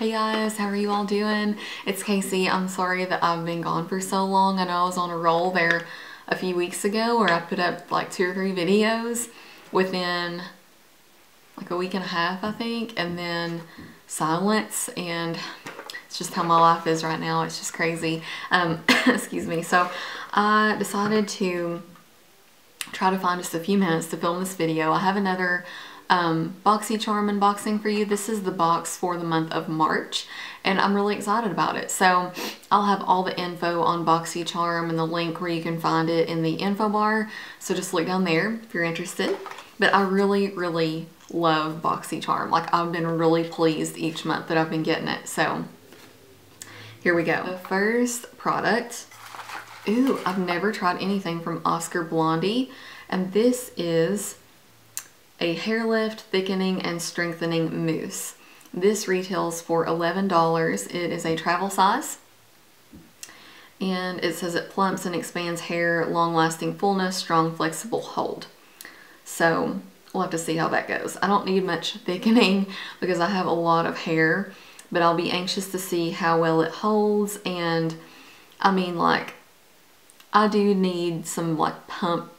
Hey guys, how are you all doing? It's Casey. I'm sorry that I've been gone for so long. I know I was on a roll there a few weeks ago where I put up like 2 or 3 videos within like a week and a half, I think, and then silence, and it's just how my life is right now. It's just crazy. Excuse me. So I decided to try to find just a few minutes to film this video. I have another Boxy Charm unboxing for you. This is the box for the month of March, and I'm really excited about it. So I'll have all the info on Boxy Charm and the link where you can find it in the info bar. So just look down there if you're interested. But I really love Boxy Charm. Like, I've been really pleased each month that I've been getting it. So here we go. The first product. Ooh, I've never tried anything from Oscar Blondie, and this is a hair lift, thickening, and strengthening mousse. This retails for $11. It is a travel size, and it says it plumps and expands hair, long-lasting fullness, strong, flexible hold. So we'll have to see how that goes. I don't need much thickening because I have a lot of hair, but I'll be anxious to see how well it holds. And I mean, like, I do need some like pumped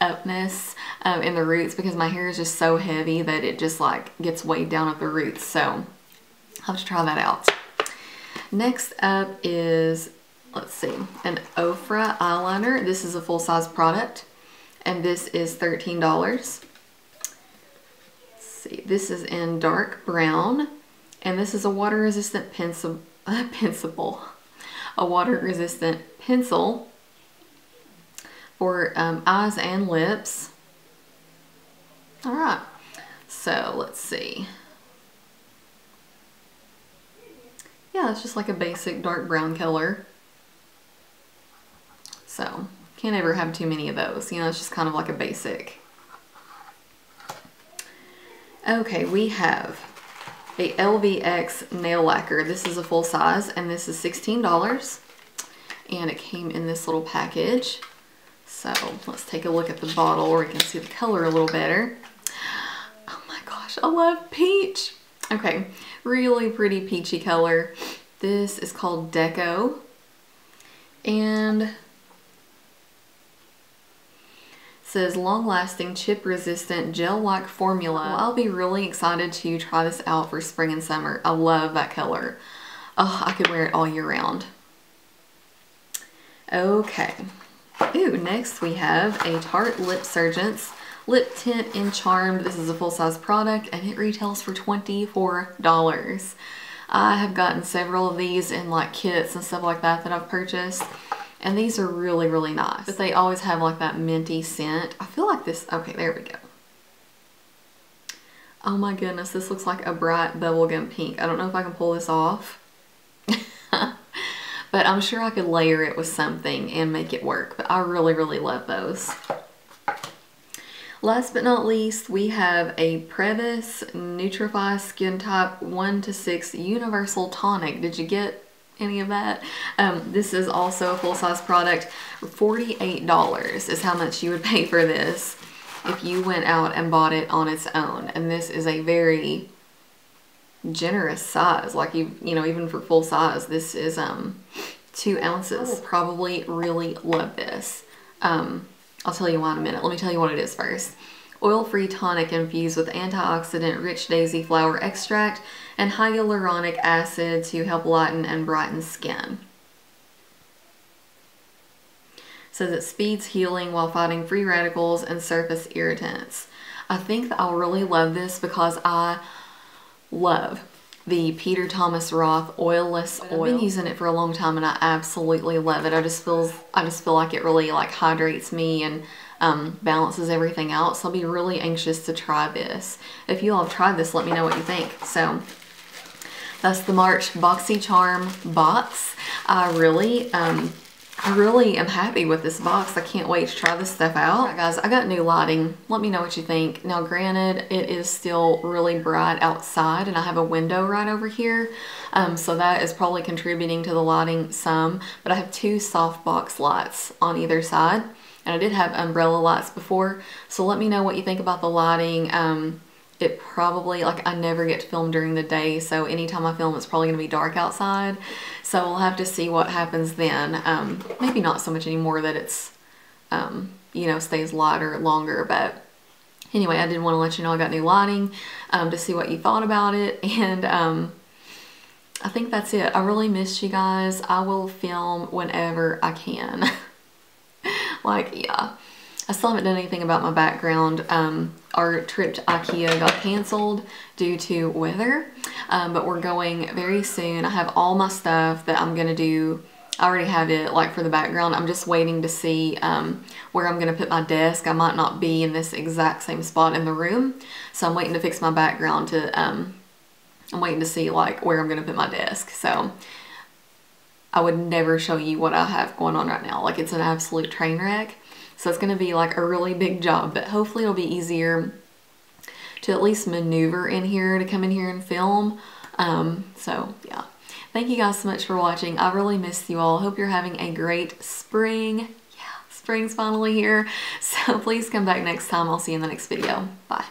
upness in the roots, because my hair is just so heavy that it just like gets weighed down at the roots. So I'll have to try that out. Next up is, let's see, an Ofra eyeliner. This is a full-size product, and this is $13. Let's see, this is in dark brown, and this is a water-resistant pencil. A water-resistant pencil for eyes and lips. All right, so let's see. Yeah, it's just like a basic dark brown color. So can't ever have too many of those. You know, it's just kind of like a basic. Okay, we have a LVX nail lacquer. This is a full size, and this is $16. And it came in this little package. So let's take a look at the bottle where you can see the color a little better. Oh my gosh, I love peach. Okay, really pretty peachy color. This is called Deco. And it says long-lasting, chip-resistant, gel-like formula. Well, I'll be really excited to try this out for spring and summer. I love that color. Oh, I could wear it all year round. Okay. Ooh, next we have a Tarte Lip Surgents Lip Tint in Charmed. This is a full-size product, and it retails for $24. I have gotten several of these in like kits and stuff like that that I've purchased, and these are really nice. But they always have like that minty scent. I feel like this, okay, there we go. Oh my goodness, this looks like a bright bubblegum pink. I don't know if I can pull this off. But I'm sure I could layer it with something and make it work. But I really love those. Last but not least, we have a Previs Nutrify Skin Type 1-6 Universal Tonic. Did you get any of that? This is also a full-size product. $48 is how much you would pay for this if you went out and bought it on its own. And this is a very generous size. Like, you know, even for full size, this is 2 ounces. I will probably really love this. I'll tell you why in a minute. Let me tell you what it is first. Oil-free tonic infused with antioxidant rich daisy flower extract and hyaluronic acid to help lighten and brighten skin. Says it speeds healing while fighting free radicals and surface irritants. I think that I'll really love this because I love the Peter Thomas Roth oilless oil. I've been using it for a long time, and I absolutely love it. I just feel like it really like hydrates me and balances everything out. So I'll be really anxious to try this. If you all have tried this, let me know what you think. So that's the March Boxy Charm box. I really am happy with this box. I can't wait to try this stuff out. All right, guys, I got new lighting. Let me know what you think. Now, granted, it is still really bright outside, and I have a window right over here, so that is probably contributing to the lighting some, but I have 2 softbox lights on either side, and I did have umbrella lights before, so let me know what you think about the lighting. it probably, like, I never get to film during the day, so anytime I film it's probably gonna be dark outside, so we'll have to see what happens then. Maybe not so much anymore that it's you know, stays lighter longer, but anyway, I did want to let you know I got new lighting to see what you thought about it, and I think that's it. I really missed you guys. I will film whenever I can. Like, yeah. I still haven't done anything about my background. Our trip to IKEA got canceled due to weather, but we're going very soon. I have all my stuff that I'm gonna do. I already have it, like, for the background. I'm just waiting to see where I'm gonna put my desk. I might not be in this exact same spot in the room, so I'm waiting to fix my background to, I'm waiting to see, like, where I'm gonna put my desk. So I would never show you what I have going on right now. Like, it's an absolute train wreck. So it's gonna be like a really big job, but hopefully it'll be easier to at least maneuver in here to come in here and film. So yeah. Thank you guys so much for watching. I really miss you all. Hope you're having a great spring. Yeah, spring's finally here. So please come back next time. I'll see you in the next video. Bye.